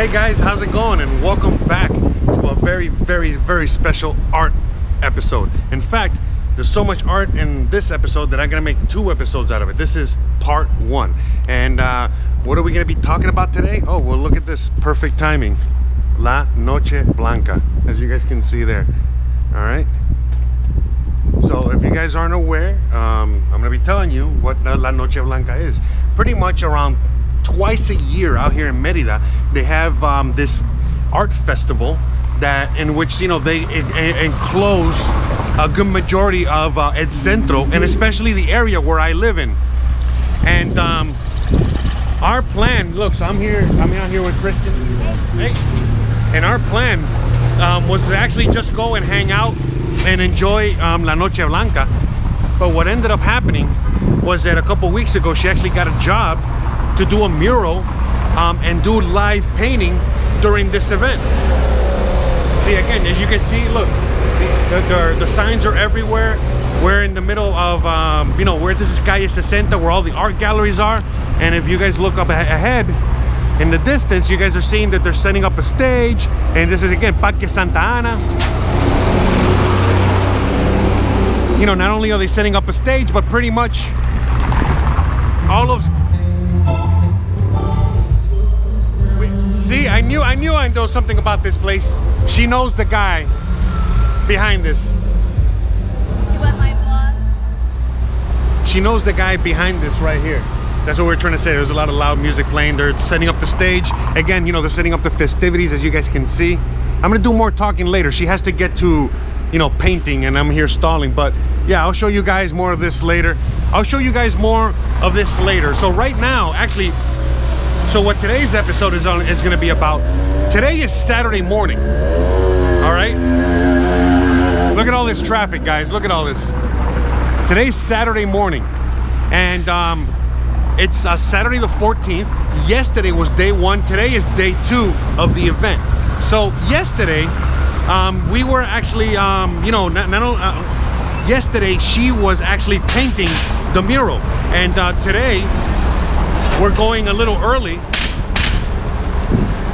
Hey guys, how's it going? And welcome back to a very, very special art episode. In fact, there's so much art in this episode that I'm gonna make two episodes out of it. This is part one. And what are we gonna be talking about today? Oh, well, look at this, perfect timing. La Noche Blanca, as you guys can see there, all right? So if you guys aren't aware, I'm gonna be telling you what La Noche Blanca is. Pretty much around twice a year out here in Merida, they have this art festival that in which, you know, they enclose a good majority of El Centro and especially the area where I live in. And our plan, look, so I'm out here with Christian, hey? And our plan was to actually just go and hang out and enjoy La Noche Blanca. But what ended up happening was that a couple weeks ago, she actually got a job to do a mural and do live painting during this event. See, again, as you can see, look, the signs are everywhere. We're in the middle of, you know, where this is Calle 60, where all the art galleries are. And if you guys look up ahead, in the distance, you guys are seeing that they're setting up a stage. And this is, again, Parque Santa Ana. You know, not only are they setting up a stage, but pretty much all of... See, I knew I know something about this place. She knows the guy behind this. You want my blog? She knows the guy behind this right here. That's what we're trying to say. There's a lot of loud music playing. They're setting up the stage. Again, you know, they're setting up the festivities, as you guys can see. I'm gonna do more talking later. She has to get to, you know, painting, and I'm here stalling. But yeah, I'll show you guys more of this later. So right now, actually, so what today's episode is on is going to be about. Today is Saturday morning. All right. Look at all this traffic, guys. Look at all this. Today's Saturday morning, and it's Saturday the 14th. Yesterday was day one. Today is day two of the event. So yesterday, we were actually, you know, yesterday she was actually painting the mural, and today. We're going a little early.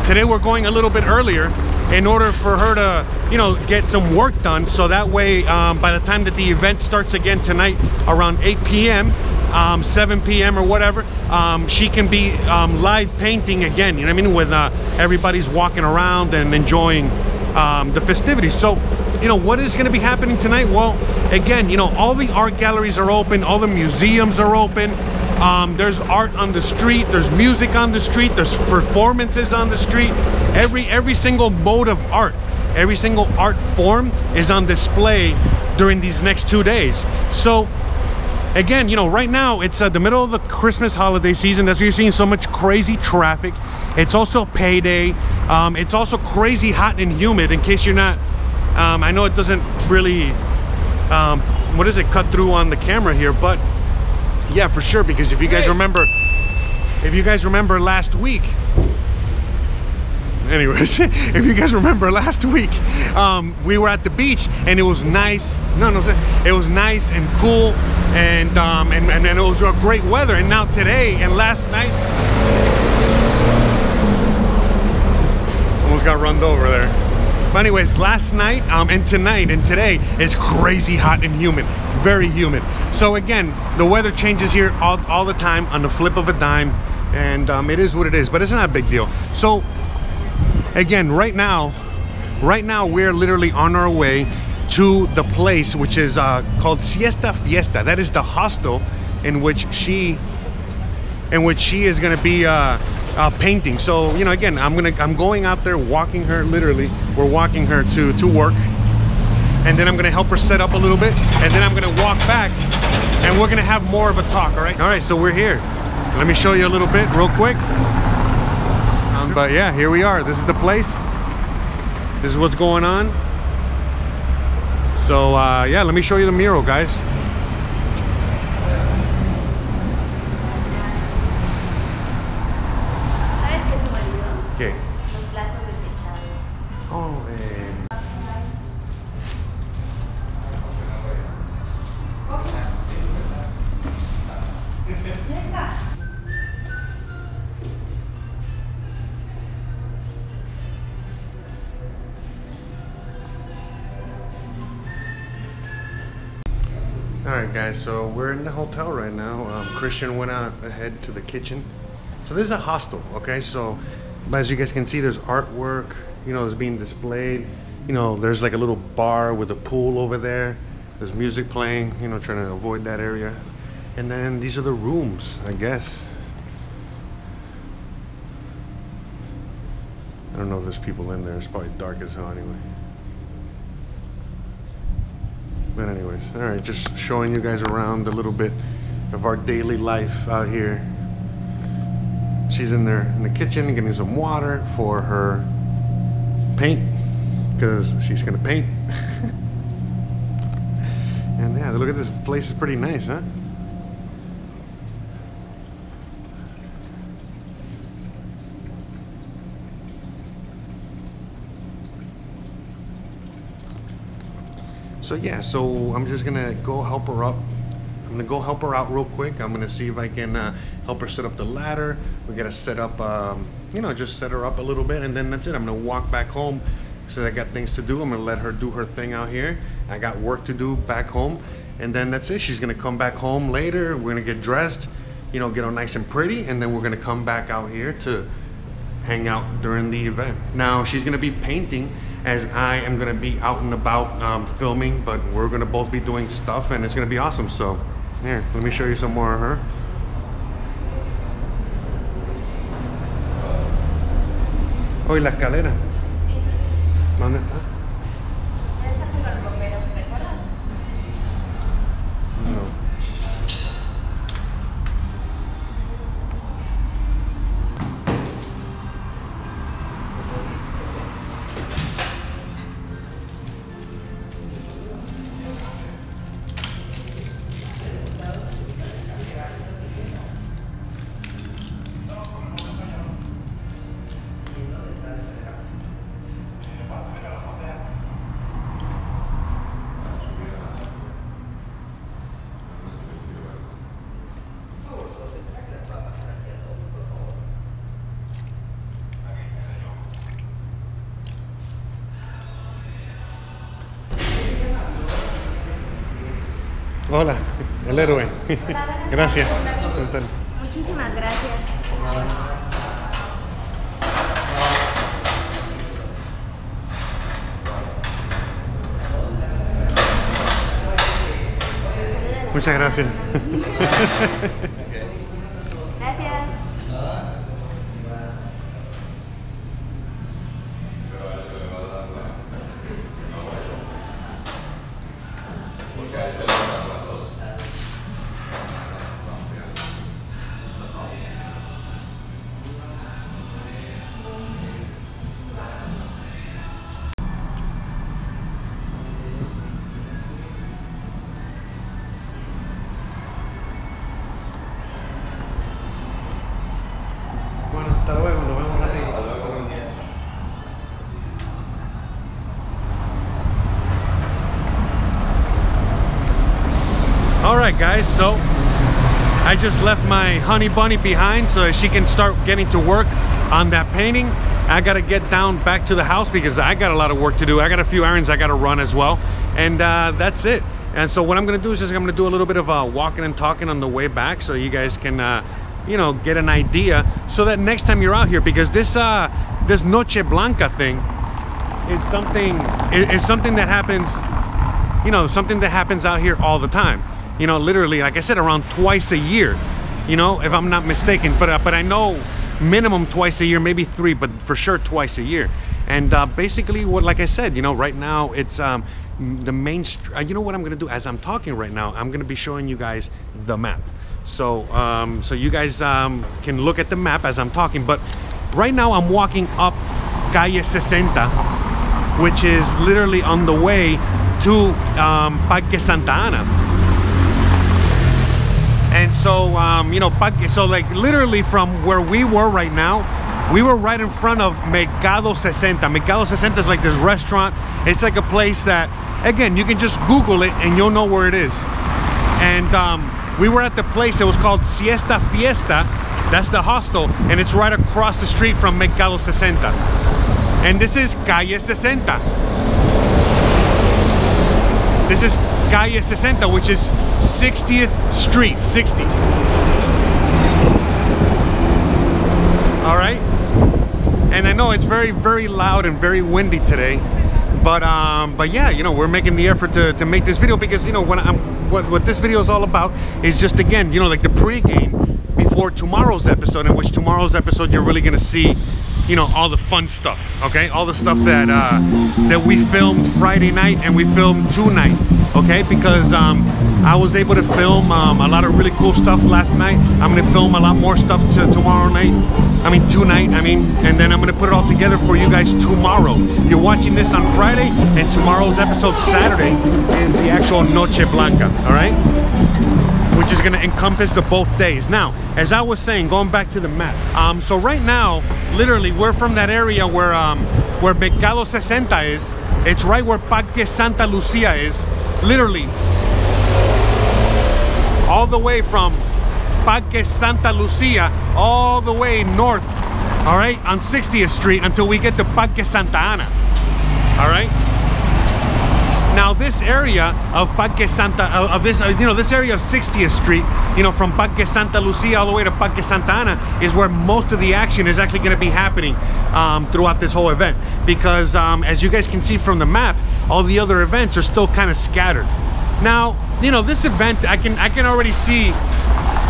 Today we're going a little bit earlier in order for her to, you know, get some work done. So that way, by the time that the event starts again tonight around 8 p.m., 7 p.m. or whatever, she can be live painting again, you know what I mean? With everybody's walking around and enjoying the festivities. So, you know, what is gonna be happening tonight? Well, again, you know, all the art galleries are open, all the museums are open. There's art on the street, there's music on the street, there's performances on the street. Every single mode of art, every single art form is on display during these next 2 days. So again, you know, right now it's the middle of the Christmas holiday season. That's why you're seeing so much crazy traffic. It's also payday. It's also crazy hot and humid, in case you're not, I know it doesn't really, what is it, cut through on the camera here, but yeah, for sure, because if you guys remember, last week, anyways, if you guys remember last week, we were at the beach and it was nice, it was nice and cool, and it was a great weather. And now today and last night, almost got run over there. But anyways, last night and tonight and today is crazy hot and humid, very humid. So again, the weather changes here all the time on the flip of a dime, and it is what it is, but it's not a big deal. So again, right now we're literally on our way to the place which is called Siesta Fiesta. That is the hostel in which she is gonna be painting. So, you know, again, I'm going out there walking her, literally we're walking her to work, and then I'm gonna help her set up a little bit, and then I'm gonna walk back and we're gonna have more of a talk. All right, so we're here. Let me show you a little bit real quick. But yeah, here we are. This is the place, this is what's going on. So yeah, let me show you the mural, guys. Okay. Oh, man. Alright guys, so we're in the hotel right now. Christian went out ahead to the kitchen. So this is a hostel, okay? So as you guys can see, there's artwork, you know, is being displayed. You know, there's like a little bar with a pool over there. There's music playing, you know, trying to avoid that area. And then these are the rooms, I guess. I don't know if there's people in there. It's probably dark as hell anyway. But anyways, all right, just showing you guys around a little bit of our daily life out here. She's in there in the kitchen getting some water for her paint, because she's gonna paint. And yeah, look at this place, is pretty nice, huh? So yeah, so I'm just gonna go help her up. I'm gonna go help her out real quick. I'm gonna see if I can help her set up the ladder. We gotta set up, you know, just set her up a little bit, and then that's it. I'm gonna walk back home. So I got things to do. I'm gonna let her do her thing out here. I got work to do back home, and then that's it. She's gonna come back home later. We're gonna get dressed, you know, get all nice and pretty, and then we're gonna come back out here to hang out during the event. Now she's gonna be painting as I am gonna be out and about filming, but we're gonna both be doing stuff, and it's gonna be awesome. So here, let me show you some more of her. Oh, y la escalera. ¿Dónde está? Esa junto al bombero, ¿recuerdas? Hola, el héroe. Gracias. Muchísimas gracias. Muchas gracias. Gracias. Alright guys, so I just left my honey bunny behind so that she can start getting to work on that painting. I gotta get down back to the house because I got a lot of work to do. I got a few errands I gotta run as well, and that's it. And so what I'm gonna do is just I'm gonna do a little bit of walking and talking on the way back so you guys can you know, get an idea so that next time you're out here, because this this Noche Blanca thing is something that happens, you know, something that happens out here all the time. You know, literally, like I said, around twice a year, you know, if I'm not mistaken, but I know minimum twice a year, maybe three, but for sure twice a year. And basically, what, like I said, you know, right now it's the main, you know what I'm gonna do as I'm talking right now, I'm gonna be showing you guys the map. So so you guys can look at the map as I'm talking, but right now I'm walking up Calle 60, which is literally on the way to Parque Santa Ana. And so, you know, so like literally from where we were right now, we were right in front of Mercado 60. Mercado 60 is like this restaurant. It's like a place that, again, you can just Google it and you'll know where it is. And we were at the place that was called Siesta Fiesta. That's the hostel. And it's right across the street from Mercado 60. And this is Calle 60. This is Calle 60, which is 60th Street, 60. All right. And I know it's very, very loud and very windy today, but yeah, you know, we're making the effort to make this video because, you know, what this video is all about is just, again, you know, like the pregame before tomorrow's episode, in which tomorrow's episode you're really gonna see, you know, all the fun stuff, okay? All the stuff that that we filmed Friday night and we filmed tonight, okay? Because I was able to film a lot of really cool stuff last night. I'm gonna film a lot more stuff tomorrow night. I mean, tonight, I mean, and then I'm gonna put it all together for you guys tomorrow. You're watching this on Friday, and tomorrow's episode, Saturday, is the actual Noche Blanca, all right? Which is gonna encompass the both days. Now, as I was saying, going back to the map, so right now, literally, we're from that area where Mercado 60 is. It's right where Parque Santa Lucia is. Literally, all the way from Parque Santa Lucia, all the way north, all right, on 60th Street until we get to Parque Santa Ana, all right? Now this area of Parque Santa, this area of 60th Street, you know, from Parque Santa Lucia all the way to Parque Santa Ana is where most of the action is actually gonna be happening throughout this whole event. Because as you guys can see from the map, all the other events are still kind of scattered. Now, you know, this event, I can already see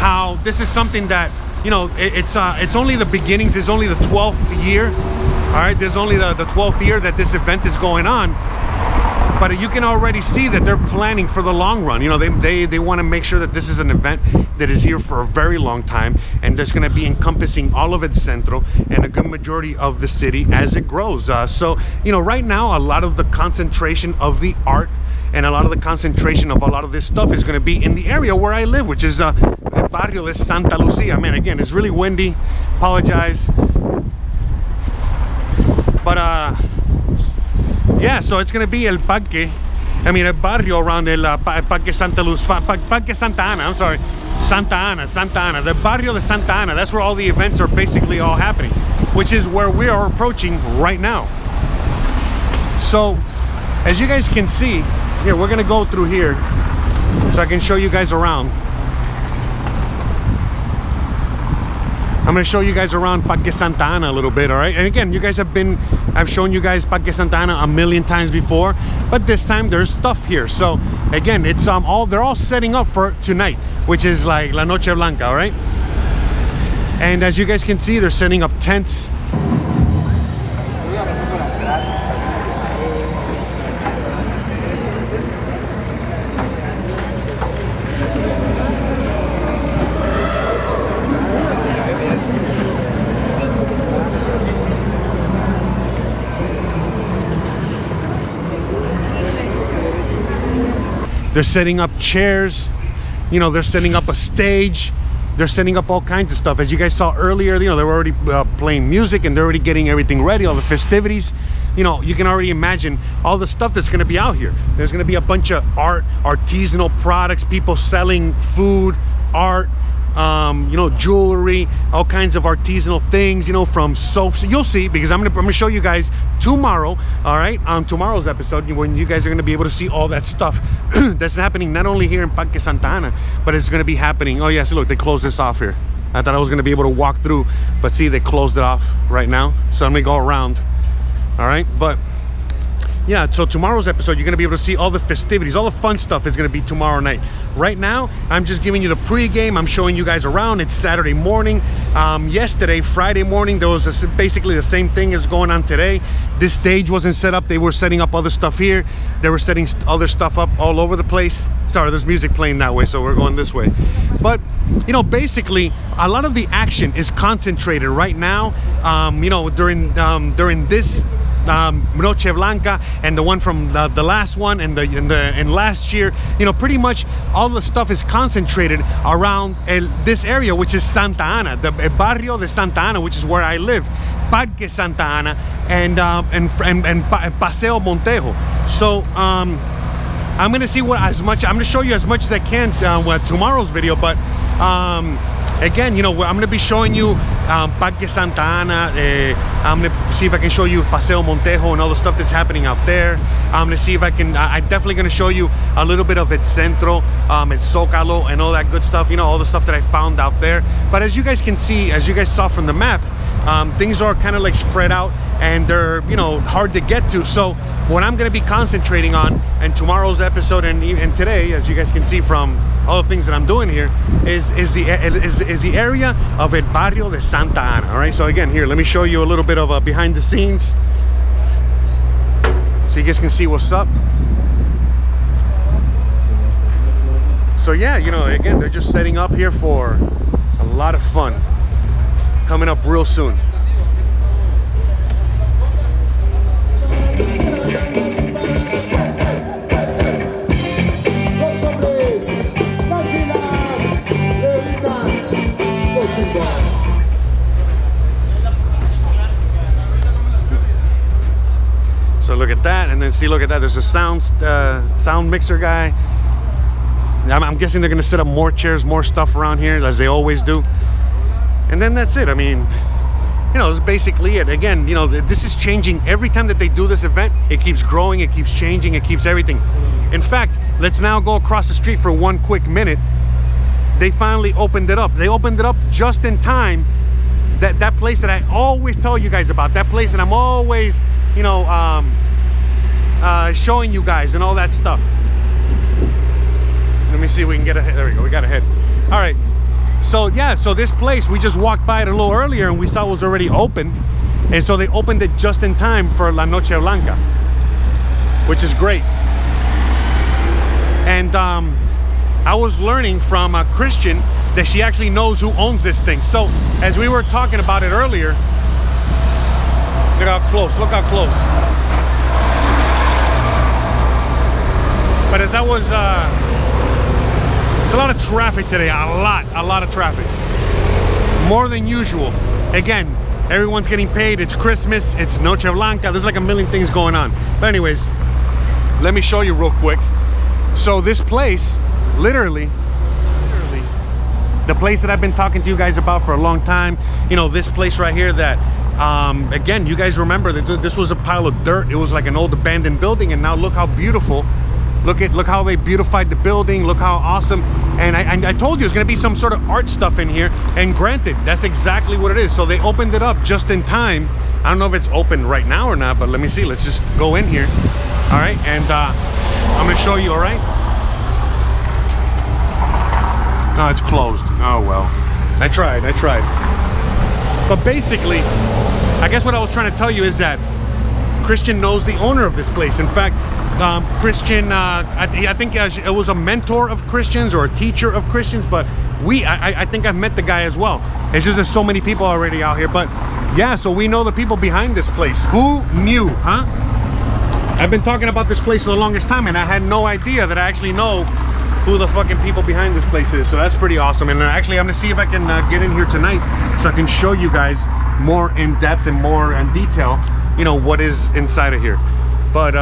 how this is something that, you know, it's only the beginnings, it's only the 12th year, all right? There's only the 12th year that this event is going on. But you can already see that they're planning for the long run. You know, they want to make sure that this is an event that is here for a very long time, and that's going to be encompassing all of El Centro and a good majority of the city as it grows. So, you know, right now, a lot of the concentration of the art and a lot of the concentration of a lot of this stuff is going to be in the area where I live, which is Barrio de Santa Lucia. Man, again, it's really windy. Apologize. But, yeah, so it's gonna be el barrio around Parque Santa Lucia, Parque Santa Ana, I'm sorry, Santa Ana, the Barrio de Santa Ana. That's where all the events are basically all happening, which is where we are approaching right now. So, as you guys can see, here, we're gonna go through here so I can show you guys around. I'm gonna show you guys around Parque Santa Ana a little bit, all right? And again, you guys have been, I've shown you guys Parque Santa Ana a million times before, but this time there's stuff here. So again, it's they're all setting up for tonight, which is like La Noche Blanca, all right? And as you guys can see, they're setting up tents. They're setting up chairs, you know, they're setting up a stage, they're setting up all kinds of stuff. As you guys saw earlier, you know, they were already playing music and they're already getting everything ready, all the festivities. You know, you can already imagine all the stuff that's gonna be out here. There's gonna be a bunch of art, artisanal products, people selling food, art, you know, jewelry, all kinds of artisanal things, you know, from soaps. You'll see, because I'm gonna show you guys tomorrow, all right, on tomorrow's episode, when you guys are gonna be able to see all that stuff that's happening not only here in Parque Santa Ana, but it's gonna be happening. Oh yes, look, they closed this off here. I thought I was gonna be able to walk through, but see, they closed it off right now, so I'm gonna go around, all right? But yeah, so tomorrow's episode, you're gonna be able to see all the festivities, all the fun stuff is gonna be tomorrow night. Right now, I'm just giving you the pregame, I'm showing you guys around, it's Saturday morning. Yesterday, Friday morning, there was basically the same thing is going on today. This stage wasn't set up, they were setting up other stuff here. They were setting other stuff up all over the place. Sorry, there's music playing that way, so we're going this way. But, you know, basically, a lot of the action is concentrated right now, you know, during this Noche Blanca and the one from the last one and last year, you know, pretty much all the stuff is concentrated around this area, which is Santa Ana, the Barrio de Santa Ana, which is where I live, Parque Santa Ana, and Paseo Montejo. So I'm gonna see I'm gonna show you as much as I can with tomorrow's video, but again, you know, I'm gonna be showing you Parque Santa Ana. I'm gonna see if I can show you Paseo Montejo and all the stuff that's happening out there. I'm gonna see if I can, I'm definitely gonna show you a little bit of El Centro and Zocalo and all that good stuff, you know, all the stuff that I found out there. But as you guys can see, as you guys saw from the map, things are kind of like spread out and they're, you know, hard to get to. So what I'm gonna be concentrating on in tomorrow's episode and today, as you guys can see from all the things that I'm doing here, is the area of El Barrio de Santa Ana. All right, so again, here, let me show you a little bit of behind the scenes so you guys can see what's up. So yeah, you know, again, they're just setting up here for a lot of fun coming up real soon. So look at that, and then see, look at that, there's a sound mixer guy. I'm guessing they're gonna set up more chairs, more stuff around here as they always do. And then that's it. I mean, you know, it's basically it. Again, you know, this is changing every time that they do this event. It keeps growing, it keeps changing, it keeps everything. In fact, let's now go across the street for one quick minute. They finally opened it up. They opened it up just in time. That place that I always tell you guys about, that place that I'm always, you know, showing you guys and all that stuff. Let me see if we can get ahead. There we go, we got ahead. All right, so yeah, so this place, we just walked by it a little earlier and we saw it was already open. And so they opened it just in time for La Noche Blanca, which is great. And I was learning from Christian that she actually knows who owns this thing. So as we were talking about it earlier, look how close, look how close. But as I was, it's a lot of traffic today, a lot of traffic. More than usual. Again, everyone's getting paid, it's Christmas, it's Noche Blanca, there's like a million things going on. But anyways, let me show you real quick. So this place, literally, the place that I've been talking to you guys about for a long time, you know, this place right here that, again, you guys remember that this was a pile of dirt. It was like an old abandoned building, and now look how beautiful. Look how they beautified the building. Look how awesome. And I told you it's gonna be some sort of art stuff in here, and granted, that's exactly what it is. So they opened it up just in time. I don't know if it's open right now or not, but let me see. Let's just go in here. All right, and I'm gonna show you, all right? No, it's closed. Oh, well. I tried. But basically, I guess what I was trying to tell you is that Christian knows the owner of this place. In fact, Christian, I think it was a mentor of Christian's or a teacher of Christian's, but I think I've met the guy as well. It's just there's so many people already out here. But yeah, so we know the people behind this place. Who knew, huh? I've been talking about this place for the longest time, and I had no idea that I actually know who the fucking people behind this place is. So that's pretty awesome. And actually, I'm gonna see if I can get in here tonight so I can show you guys more in depth and more in detail, you know, what is inside of here. But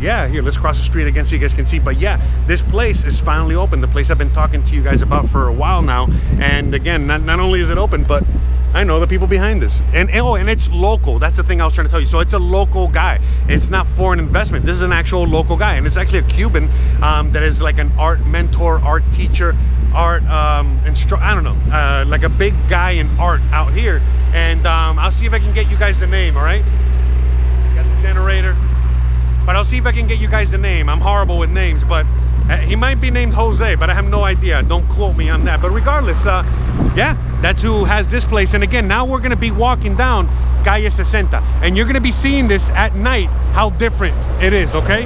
yeah, here, let's cross the street again so you guys can see. But yeah, this place is finally open, the place I've been talking to you guys about for a while now. And again, not only is it open, but I know the people behind this. And oh, and it's local. That's the thing I was trying to tell you. So it's a local guy. It's not foreign investment. This is an actual local guy. And it's actually a Cuban that is like an art mentor, art teacher, art instructor, I don't know, like a big guy in art out here. And I'll see if I can get you guys the name, all right? Got the generator. But I'll see if I can get you guys the name. I'm horrible with names, but he might be named Jose, but I have no idea. Don't quote me on that. But regardless, yeah, that's who has this place. And again, now we're gonna be walking down Calle 60, and you're gonna be seeing this at night, how different it is, okay?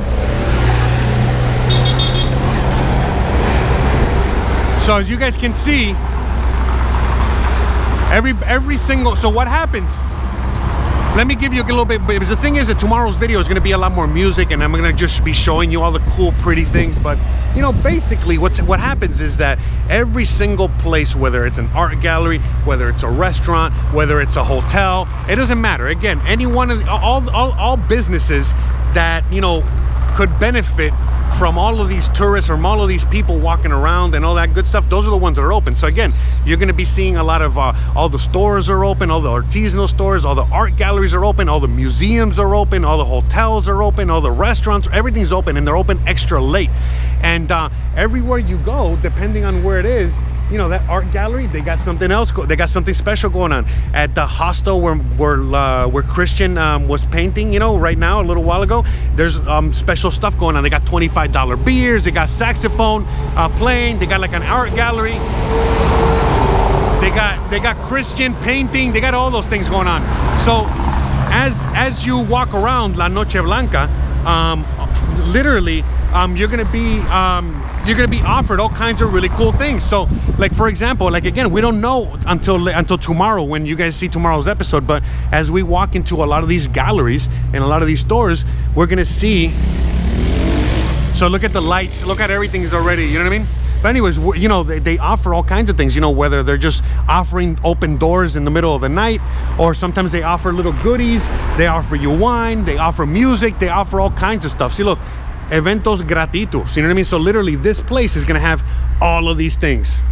So as you guys can see, every single, so what happens? Let me give you a little bit, because the thing is that tomorrow's video is gonna be a lot more music, and I'm gonna just be showing you all the cool, pretty things. But you know, basically what happens is that every single place, whether it's an art gallery, whether it's a restaurant, whether it's a hotel, it doesn't matter. Again, any one of all businesses that, you know, could benefit from all of these tourists, from all of these people walking around and all that good stuff, those are the ones that are open. So again, you're going to be seeing a lot of all the stores are open, all the artisanal stores, all the art galleries are open, all the museums are open, all the hotels are open, all the restaurants, everything's open, and they're open extra late. And everywhere you go, depending on where it is, you know, that art gallery, they got something else, they got something special going on. At the hostel where Christian was painting, you know, right now, a little while ago, there's special stuff going on. They got $25 beers, they got saxophone playing, they got like an art gallery, they got Christian painting, they got all those things going on. So as you walk around La Noche Blanca, literally you're gonna be offered all kinds of really cool things. So like, for example, like again, we don't know until tomorrow when you guys see tomorrow's episode, but as we walk into a lot of these galleries and a lot of these stores, we're gonna see. So look at the lights, look at everything's already, you know what I mean? But anyways, you know, they offer all kinds of things, you know, whether they're just offering open doors in the middle of the night, or sometimes they offer little goodies, they offer you wine, they offer music, they offer all kinds of stuff. See, look, eventos gratuitos, you know what I mean? So literally this place is going to have all of these things,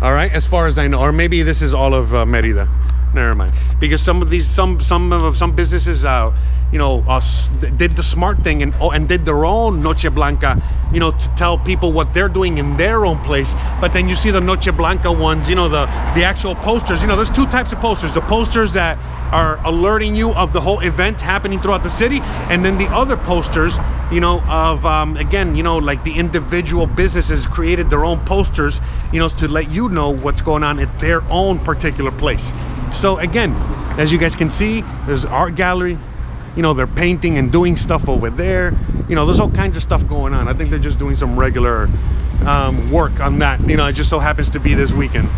all right, as far as I know. Or maybe this is all of Merida, never mind, because some of these some businesses you know, did the smart thing and did their own Noche Blanca, you know, to tell people what they're doing in their own place. But then you see the Noche Blanca ones, you know, the actual posters. You know, there's two types of posters: the posters that are alerting you of the whole event happening throughout the city, and then the other posters, you know, of again, you know, like the individual businesses created their own posters, you know, to let you know what's going on at their own particular place. So again, as you guys can see, there's an art gallery, you know, they're painting and doing stuff over there, you know, there's all kinds of stuff going on. I think they're just doing some regular work on that, you know, it just so happens to be this weekend.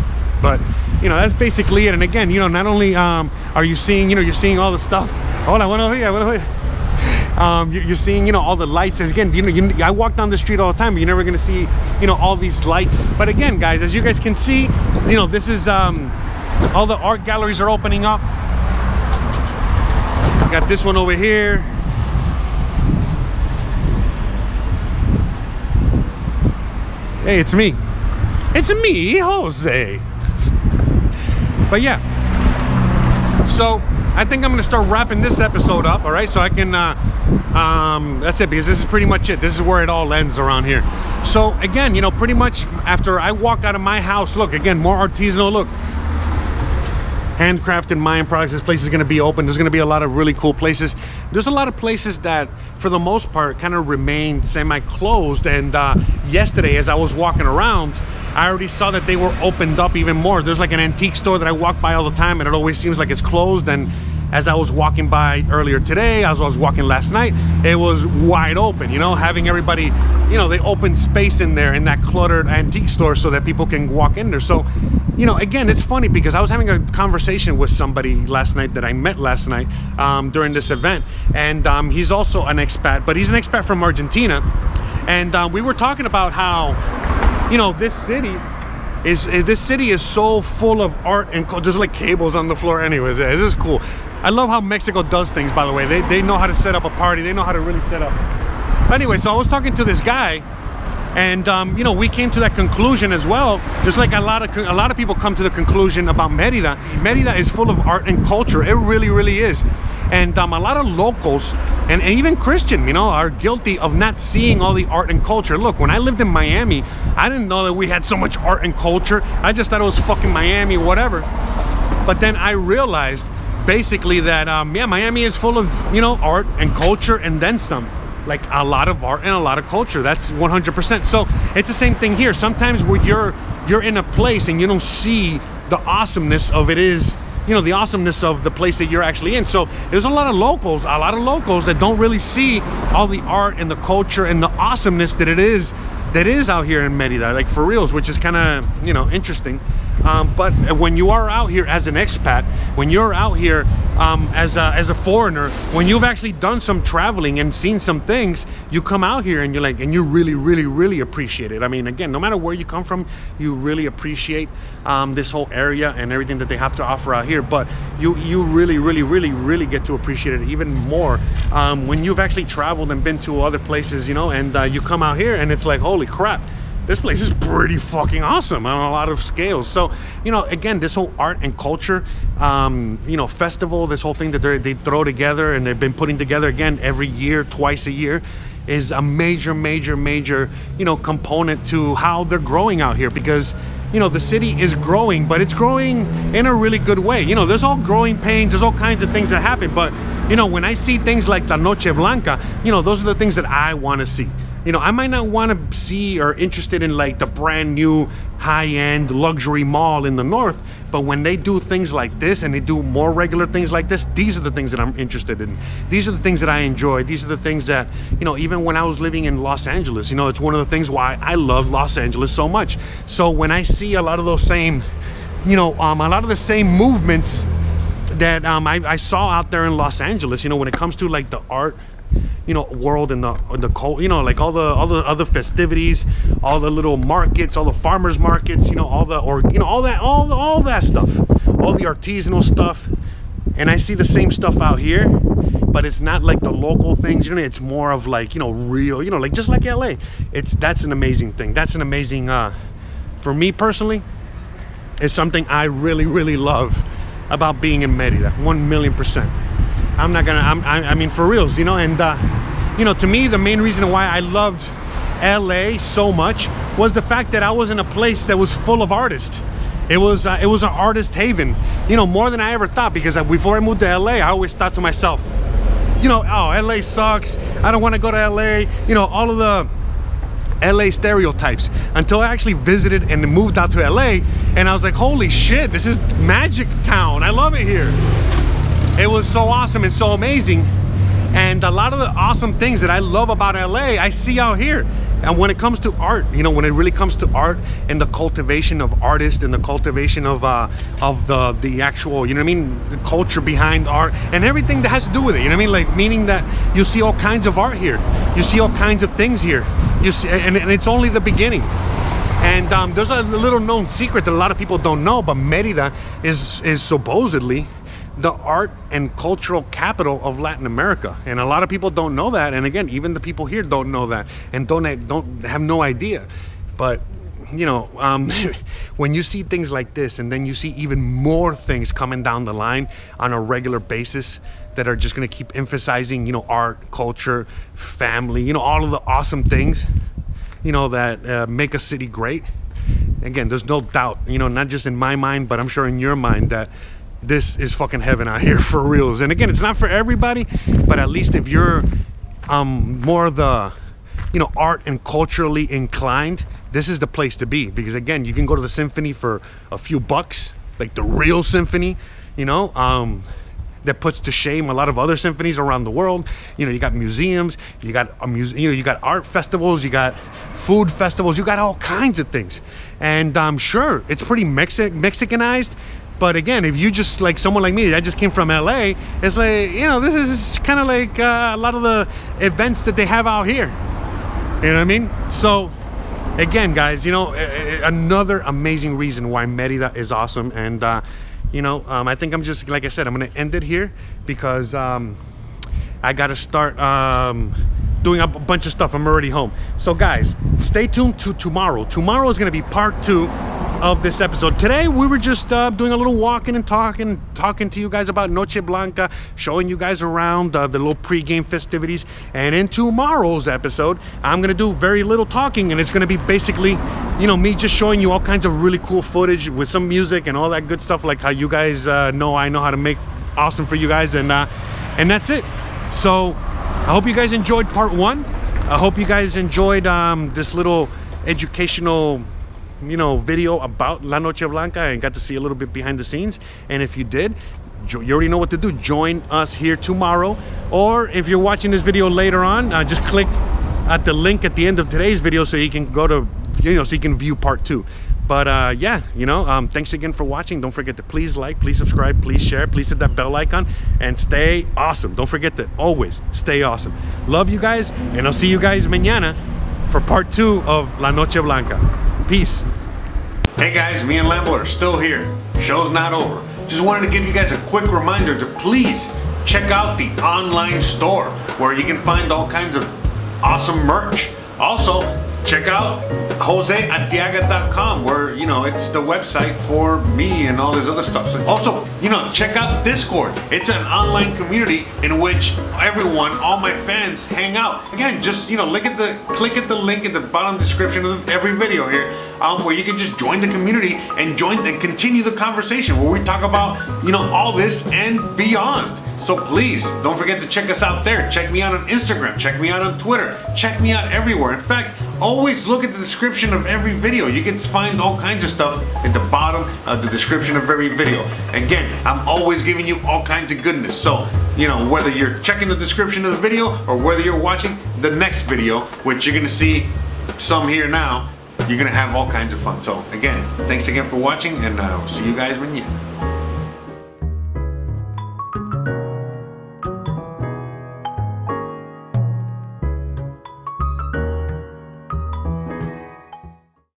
But you know, that's basically it. And again, you know, not only are you seeing, you know, you're seeing all the stuff. Hola, buenos días, buenos días. You're seeing, you know, all the lights. Again, you know, I walk down the street all the time, but you're never gonna see, you know, all these lights. But again, guys, as you guys can see, you know, this is all the art galleries are opening up. Got this one over here. Hey, it's me. It's me, Jose. But yeah, so I think I'm gonna start wrapping this episode up, all right? So I can, that's it, because this is pretty much it. This is where it all ends around here. So again, you know, pretty much after I walk out of my house, look, again, more artisanal, look. Handcrafted Mayan products. This place is going to be open. There's going to be a lot of really cool places. There's a lot of places that for the most part kind of remain semi-closed, and yesterday as I was walking around, I already saw that they were opened up even more. There's like an antique store that I walk by all the time, and it always seems like it's closed, and as I was walking by earlier today, as I was walking last night, it was wide open, you know, having everybody, you know, they open space in there in that cluttered antique store so that people can walk in there. So you know, again, it's funny because I was having a conversation with somebody last night that I met last night during this event, and he's also an expat, but he's an expat from Argentina, and we were talking about how, you know, this city is so full of art and just like cables on the floor. Anyways, yeah, this is cool. I love how Mexico does things, by the way. They know how to set up a party. They know how to really set up. But anyway, so I was talking to this guy, and you know, we came to that conclusion as well, just like a lot of people come to the conclusion about Merida. Merida is full of art and culture. It really is. And a lot of locals and even Christian, you know, are guilty of not seeing all the art and culture. Look, when I lived in Miami, I didn't know that we had so much art and culture. I just thought it was fucking Miami, whatever. But then I realized basically that yeah, Miami is full of, you know, art and culture, and then some. Like a lot of art and a lot of culture. That's 100%. So it's the same thing here. Sometimes where you're in a place and you don't see the awesomeness of it, is, you know, the awesomeness of the place that you're actually in. So there's a lot of locals that don't really see all the art and the culture and the awesomeness that it is out here in Merida, like for reals, which is kind of, you know, interesting. But when you are out here as an expat, when you're out here as a foreigner, when you've actually done some traveling and seen some things, you come out here and you're like, and you really appreciate it. I mean, again, no matter where you come from, you really appreciate this whole area and everything that they have to offer out here. But you really get to appreciate it even more when you've actually traveled and been to other places, you know, and you come out here and it's like, holy crap, this place is pretty fucking awesome on a lot of scales. So, you know, again, this whole art and culture, you know, festival, this whole thing that they throw together and they've been putting together again every year, twice a year, is a major, you know, component to how they're growing out here, because, you know, the city is growing, but it's growing in a really good way. You know, there's all growing pains, there's all kinds of things that happen, but, you know, when I see things like La Noche Blanca, you know, those are the things that I want to see. You know, I might not want to see or interested in like the brand new high-end luxury mall in the north, but when they do things like this and they do more regular things like this, these are the things that I'm interested in. These are the things that I enjoy. These are the things that, you know, even when I was living in Los Angeles, you know, it's one of the things why I love Los Angeles so much. So when I see a lot of those same, you know, a lot of the same movements that I saw out there in Los Angeles, you know, when it comes to like the art, you know, world and the cold, you know, like all the other festivities, all the little markets, all the farmers markets, you know, all the, or, you know, all that stuff, all the artisanal stuff. And I see the same stuff out here, but it's not like the local things, you know, it's more of like, you know, real, you know, like just like LA. It's, that's an amazing thing. That's an amazing, for me personally, it's something I really love about being in Merida, 1,000,000%. I'm not gonna, I mean, for reals, you know, and, you know, to me, the main reason why I loved LA so much was the fact that I was in a place that was full of artists. It was an artist haven, you know, more than I ever thought, because before I moved to LA, I always thought to myself, you know, oh, LA sucks, I don't wanna go to LA, you know, all of the LA stereotypes, until I actually visited and moved out to LA, and I was like, holy shit, this is magic town, I love it here. It was so awesome and so amazing, and a lot of the awesome things that I love about LA I see out here. And when it comes to art, you know, when it really comes to art and the cultivation of artists and the cultivation of the actual, you know what I mean, the culture behind art and everything that has to do with it, you know what I mean, like meaning that you see all kinds of art here, you see all kinds of things here, you see, and it's only the beginning. And there's a little known secret that a lot of people don't know, but Merida is supposedly the art and cultural capital of Latin America, and a lot of people don't know that, and again, even the people here don't know that and don't have no idea. But you know, when you see things like this, and then you see even more things coming down the line on a regular basis that are just going to keep emphasizing, you know, art, culture, family, you know, all of the awesome things, you know, that make a city great. Again, there's no doubt, you know, not just in my mind, but I'm sure in your mind, that this is fucking heaven out here, for reals. And again, it's not for everybody, but at least if you're more the, you know, art and culturally inclined, this is the place to be, because again, you can go to the symphony for a few bucks, like the real symphony, you know, that puts to shame a lot of other symphonies around the world. You know, you got museums, you got a you know, you got art festivals, you got food festivals, you got all kinds of things. And I'm sure it's pretty Mexicanized. But again, if you just like someone like me, I just came from LA, it's like, you know, this is kind of like a lot of the events that they have out here. You know what I mean? So again, guys, you know, another amazing reason why Merida is awesome. And, you know, I think I'm just, like I said, I'm going to end it here, because I got to start doing a bunch of stuff. I'm already home. So guys, stay tuned to tomorrow. Tomorrow is going to be part 2 of this episode. Today we were just doing a little walking and talking to you guys about Noche Blanca, showing you guys around the little pre-game festivities. And in tomorrow's episode, I'm gonna do very little talking, and it's gonna be basically, you know, me just showing you all kinds of really cool footage with some music and all that good stuff, like how you guys know I know how to make awesome for you guys. And and that's it. So I hope you guys enjoyed part 1. I hope you guys enjoyed this little educational, you know, video about La Noche Blanca, and got to see a little bit behind the scenes. And if you did, you already know what to do. Join us here tomorrow, or if you're watching this video later on, just click at the link at the end of today's video so you can go to, you know, so you can view part 2. But yeah, you know, thanks again for watching. Don't forget to please like, please subscribe, please share, please hit that bell icon, and stay awesome. Don't forget to always stay awesome. Love you guys, and I'll see you guys mañana for part 2 of La Noche Blanca. Peace. Hey guys, me and Lambo are still here. Show's not over. Just wanted to give you guys a quick reminder to please check out the online store where you can find all kinds of awesome merch. Also, check out JoseArteaga.com where, you know, it's the website for me and all this other stuff. So also, you know, check out Discord. It's an online community in which everyone, all my fans, hang out. Again, just, you know, click at the link at the bottom description of every video here where you can just join the community and continue the conversation where we talk about, you know, all this and beyond. So please, don't forget to check us out there. Check me out on Instagram, check me out on Twitter, check me out everywhere. In fact, always look at the description of every video. You can find all kinds of stuff at the bottom of the description of every video. Again, I'm always giving you all kinds of goodness. So, you know, whether you're checking the description of the video or whether you're watching the next video, which you're gonna see some here now, you're gonna have all kinds of fun. So again, thanks again for watching, and I'll see you guys when you...